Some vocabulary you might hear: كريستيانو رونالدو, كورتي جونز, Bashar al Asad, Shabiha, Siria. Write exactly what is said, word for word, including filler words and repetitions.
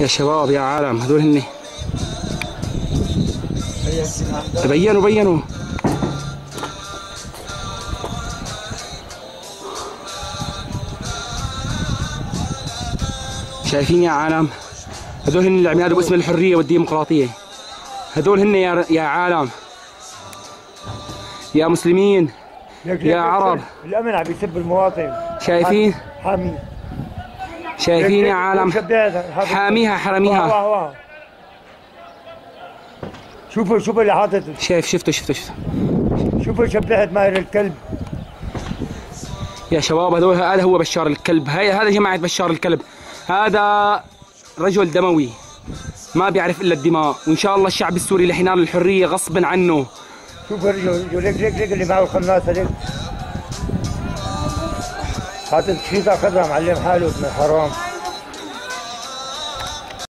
يا شباب يا عالم، هذول هن تبينوا بينوا. شايفين يا عالم؟ هذول هن اللي عم ينادوا باسم الحريه والديمقراطيه. هذول هن يا يا عالم، يا مسلمين، يا عرب. الامن عم يسب المواطن. شايفين؟ حامي. شايفين يا عالم؟ حاميها حراميها. شوفوا شوفوا اللي حاطته. شايف شفته شفته شفته. شوفوا شبيحة ماهر الكلب. يا شباب هذول، هذا هو بشار الكلب، هذا جماعة بشار الكلب. هذا رجل دموي ما بيعرف الا الدماء، وان شاء الله الشعب السوري رح ينال الحريه غصبا عنه. شوف رجله، ليك ليك ليك اللي معه الخناصه، ليك حاطط شيطه خضراء معلم حاله ابن حرام.